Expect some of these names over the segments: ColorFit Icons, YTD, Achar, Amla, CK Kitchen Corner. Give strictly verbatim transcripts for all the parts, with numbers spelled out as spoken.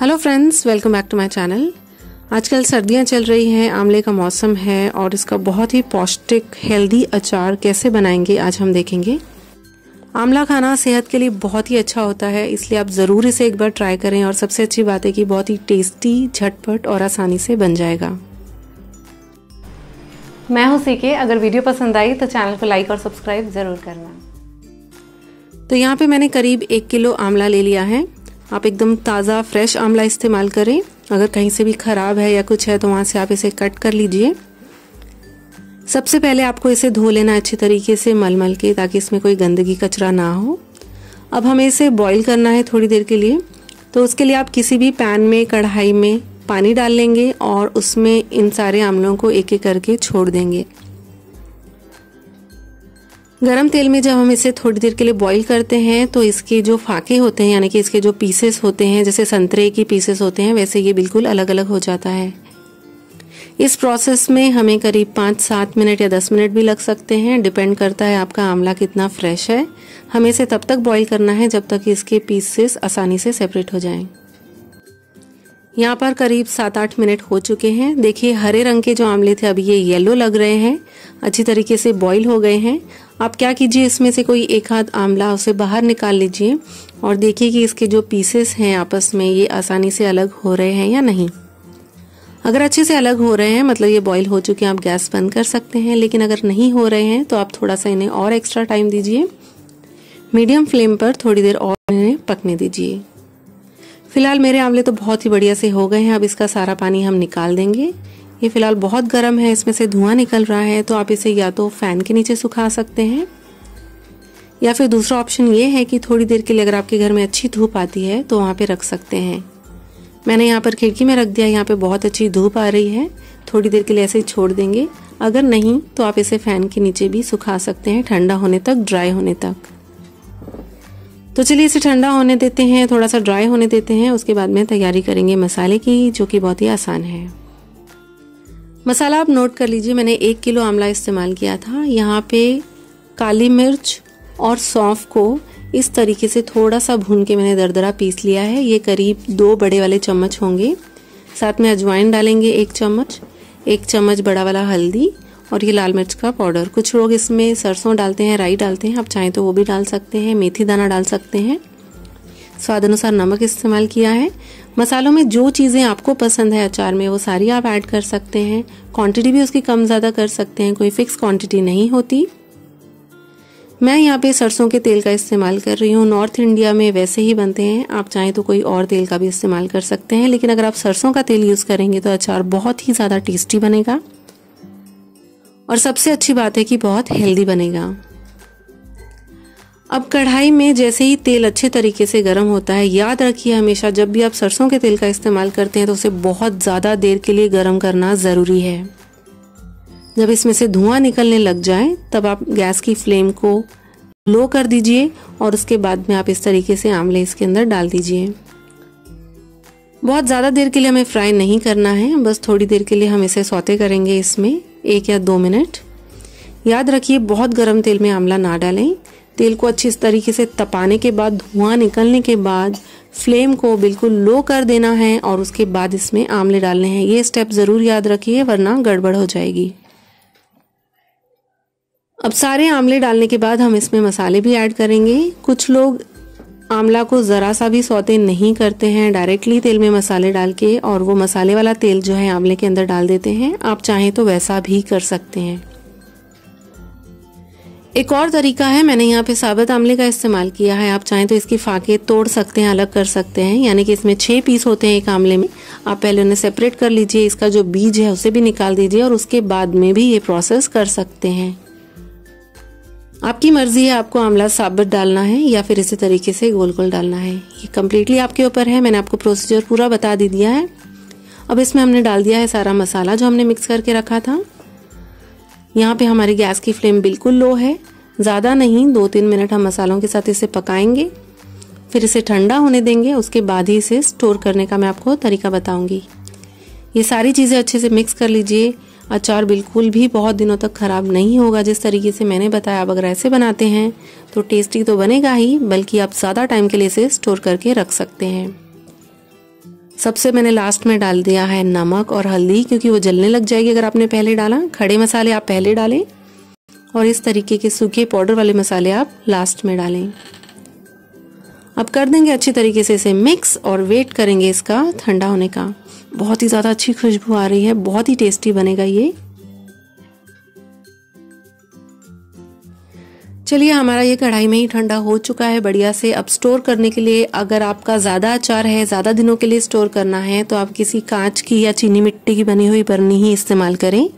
Hello friends, welcome back to my channel. आजकल सर्दियां चल रही हैं, आंवले का मौसम है और इसका बहुत ही पौष्टिक हेल्दी अचार कैसे बनाएंगे आज हम देखेंगे। आंवला खाना सेहत के लिए बहुत ही अच्छा होता है, इसलिए आप ज़रूर इसे एक बार ट्राई करें और सबसे अच्छी बात है कि बहुत ही टेस्टी, झटपट और आसानी से बन जाएगा। मैं हूँ सीके। अगर वीडियो पसंद आई तो चैनल को लाइक और सब्सक्राइब ज़रूर करना। तो यहाँ पर मैंने करीब एक किलो आंवला ले लिया है। आप एकदम ताज़ा फ्रेश आंवला इस्तेमाल करें, अगर कहीं से भी ख़राब है या कुछ है तो वहाँ से आप इसे कट कर लीजिए। सबसे पहले आपको इसे धो लेना अच्छे तरीके से मलमल के, ताकि इसमें कोई गंदगी कचरा ना हो। अब हमें इसे बॉईल करना है थोड़ी देर के लिए, तो उसके लिए आप किसी भी पैन में, कढ़ाई में पानी डाल लेंगे और उसमें इन सारे आंवलों को एक एक करके छोड़ देंगे। गरम तेल में जब हम इसे थोड़ी देर के लिए बॉईल करते हैं तो इसके जो फाके होते हैं, यानी कि इसके जो पीसेस होते हैं, जैसे संतरे की पीसेस होते हैं वैसे ये बिल्कुल अलग अलग हो जाता है। इस प्रोसेस में हमें करीब पाँच सात मिनट या दस मिनट भी लग सकते हैं, डिपेंड करता है आपका आंवला कितना फ्रेश है। हमें इसे तब तक बॉईल करना है जब तक इसके पीसेस आसानी से सेपरेट हो जाएँ। यहाँ पर करीब सात आठ मिनट हो चुके हैं। देखिए हरे रंग के जो आंवले थे अभी ये येलो लग रहे हैं, अच्छी तरीके से बॉईल हो गए हैं। आप क्या कीजिए, इसमें से कोई एक आध आंवला उसे बाहर निकाल लीजिए और देखिए कि इसके जो पीसेस हैं आपस में ये आसानी से अलग हो रहे हैं या नहीं। अगर अच्छे से अलग हो रहे हैं मतलब ये बॉईल हो चुके हैं, आप गैस बंद कर सकते हैं। लेकिन अगर नहीं हो रहे हैं तो आप थोड़ा सा इन्हें और एक्स्ट्रा टाइम दीजिए। मीडियम फ्लेम पर थोड़ी देर और इन्हें पकने दीजिए। फिलहाल मेरे आंवले तो बहुत ही बढ़िया से हो गए हैं। अब इसका सारा पानी हम निकाल देंगे। ये फिलहाल बहुत गर्म है, इसमें से धुआं निकल रहा है, तो आप इसे या तो फ़ैन के नीचे सुखा सकते हैं या फिर दूसरा ऑप्शन ये है कि थोड़ी देर के लिए अगर आपके घर में अच्छी धूप आती है तो वहाँ पे रख सकते हैं। मैंने यहाँ पर खिड़की में रख दिया, यहाँ पे बहुत अच्छी धूप आ रही है। थोड़ी देर के लिए ऐसे ही छोड़ देंगे, अगर नहीं तो आप इसे फ़ैन के नीचे भी सुखा सकते हैं, ठंडा होने तक, ड्राई होने तक। तो चलिए इसे ठंडा होने देते हैं, थोड़ा सा ड्राई होने देते हैं। उसके बाद में तैयारी करेंगे मसाले की, जो कि बहुत ही आसान है। मसाला आप नोट कर लीजिए। मैंने एक किलो आंवला इस्तेमाल किया था। यहाँ पे काली मिर्च और सौंफ को इस तरीके से थोड़ा सा भून के मैंने दरदरा पीस लिया है। ये करीब दो बड़े वाले चम्मच होंगे। साथ में अजवाइन डालेंगे एक चम्मच, एक चम्मच बड़ा वाला हल्दी और ये लाल मिर्च का पाउडर। कुछ लोग इसमें सरसों डालते हैं, राई डालते हैं, आप चाहें तो वो भी डाल सकते हैं, मेथी दाना डाल सकते हैं। स्वाद अनुसार नमक इस्तेमाल किया है। मसालों में जो चीज़ें आपको पसंद है अचार में वो सारी आप ऐड कर सकते हैं। क्वांटिटी भी उसकी कम ज़्यादा कर सकते हैं, कोई फिक्स क्वांटिटी नहीं होती। मैं यहाँ पे सरसों के तेल का इस्तेमाल कर रही हूँ। नॉर्थ इंडिया में वैसे ही बनते हैं, आप चाहें तो कोई और तेल का भी इस्तेमाल कर सकते हैं, लेकिन अगर आप सरसों का तेल यूज़ करेंगे तो अचार बहुत ही ज़्यादा टेस्टी बनेगा और सबसे अच्छी बात है कि बहुत हेल्दी बनेगा। अब कढ़ाई में जैसे ही तेल अच्छे तरीके से गर्म होता है, याद रखिए हमेशा जब भी आप सरसों के तेल का इस्तेमाल करते हैं तो उसे बहुत ज़्यादा देर के लिए गर्म करना ज़रूरी है। जब इसमें से धुआं निकलने लग जाए तब आप गैस की फ्लेम को लो कर दीजिए और उसके बाद में आप इस तरीके से आंवले इसके अंदर डाल दीजिए। बहुत ज़्यादा देर के लिए हमें फ्राई नहीं करना है, बस थोड़ी देर के लिए हम इसे सौते करेंगे इसमें एक या दो मिनट। याद रखिए बहुत गर्म तेल में आंवला ना डालें। तेल को अच्छी इस तरीके से तपाने के बाद, धुआं निकलने के बाद फ्लेम को बिल्कुल लो कर देना है और उसके बाद इसमें आंवले डालने हैं। ये स्टेप ज़रूर याद रखिए वरना गड़बड़ हो जाएगी। अब सारे आंवले डालने के बाद हम इसमें मसाले भी ऐड करेंगे। कुछ लोग आंवला को ज़रा सा भी सौते नहीं करते हैं, डायरेक्टली तेल में मसाले डाल के और वो मसाले वाला तेल जो है आंवले के अंदर डाल देते हैं। आप चाहें तो वैसा भी कर सकते हैं। एक और तरीका है, मैंने यहाँ पे साबुत आंवले का इस्तेमाल किया है। आप चाहें तो इसकी फाके तोड़ सकते हैं, अलग कर सकते हैं, यानी कि इसमें छः पीस होते हैं एक आंवले में। आप पहले उन्हें सेपरेट कर लीजिए, इसका जो बीज है उसे भी निकाल दीजिए और उसके बाद में भी ये प्रोसेस कर सकते हैं। आपकी मर्जी है, आपको आंवला साबुत डालना है या फिर इसी तरीके से गोल गोल डालना है, ये कम्प्लीटली आपके ऊपर है। मैंने आपको प्रोसीजर पूरा बता दे दिया है। अब इसमें हमने डाल दिया है सारा मसाला जो हमने मिक्स करके रखा था। यहाँ पे हमारी गैस की फ्लेम बिल्कुल लो है, ज़्यादा नहीं, दो तीन मिनट हम मसालों के साथ इसे पकाएंगे, फिर इसे ठंडा होने देंगे। उसके बाद ही इसे स्टोर करने का मैं आपको तरीका बताऊंगी। ये सारी चीज़ें अच्छे से मिक्स कर लीजिए। अचार बिल्कुल भी बहुत दिनों तक ख़राब नहीं होगा, जिस तरीके से मैंने बताया। आप अगर ऐसे बनाते हैं तो टेस्टी तो बनेगा ही, बल्कि आप ज़्यादा टाइम के लिए इसे स्टोर करके रख सकते हैं। सबसे मैंने लास्ट में डाल दिया है नमक और हल्दी, क्योंकि वो जलने लग जाएगी अगर आपने पहले डाला। खड़े मसाले आप पहले डालें और इस तरीके के सूखे पाउडर वाले मसाले आप लास्ट में डालें। अब कर देंगे अच्छी तरीके से इसे मिक्स और वेट करेंगे इसका ठंडा होने का। बहुत ही ज़्यादा अच्छी खुशबू आ रही है, बहुत ही टेस्टी बनेगा ये। चलिए, हमारा ये कढ़ाई में ही ठंडा हो चुका है बढ़िया से। अब स्टोर करने के लिए, अगर आपका ज़्यादा अचार है, ज़्यादा दिनों के लिए स्टोर करना है, तो आप किसी कांच की या चीनी मिट्टी की बनी हुई बरनी ही इस्तेमाल करें।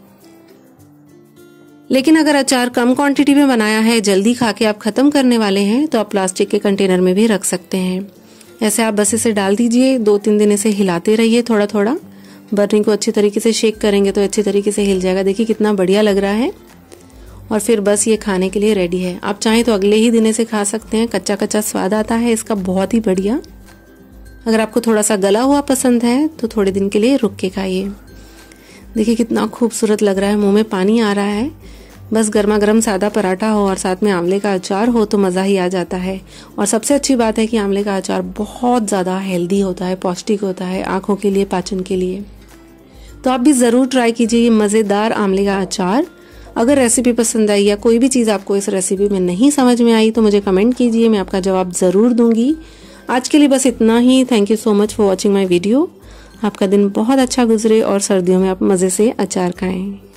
लेकिन अगर अचार कम क्वांटिटी में बनाया है, जल्दी खा के आप ख़त्म करने वाले हैं, तो आप प्लास्टिक के कंटेनर में भी रख सकते हैं। ऐसे आप बस इसे डाल दीजिए, दो तीन दिन इसे हिलाते रहिए थोड़ा थोड़ा। बर्नी को अच्छी तरीके से शेक करेंगे तो अच्छी तरीके से हिल जाएगा। देखिए कितना बढ़िया लग रहा है। और फिर बस ये खाने के लिए रेडी है। आप चाहें तो अगले ही दिन इसे खा सकते हैं। कच्चा कच्चा स्वाद आता है इसका, बहुत ही बढ़िया। अगर आपको थोड़ा सा गला हुआ पसंद है तो थोड़े दिन के लिए रुक के खाइए। देखिए कितना खूबसूरत लग रहा है, मुंह में पानी आ रहा है। बस गर्मा गर्म सादा पराठा हो और साथ में आंवले का अचार हो तो मज़ा ही आ जाता है। और सबसे अच्छी बात है कि आंवले का अचार बहुत ज़्यादा हेल्दी होता है, पौष्टिक होता है आँखों के लिए, पाचन के लिए। तो आप भी ज़रूर ट्राई कीजिए ये मज़ेदार आंवले का अचार। अगर रेसिपी पसंद आई या कोई भी चीज़ आपको इस रेसिपी में नहीं समझ में आई तो मुझे कमेंट कीजिए, मैं आपका जवाब ज़रूर दूंगी। आज के लिए बस इतना ही। Thank you so much for watching my video. आपका दिन बहुत अच्छा गुजरे और सर्दियों में आप मज़े से अचार खाएँ।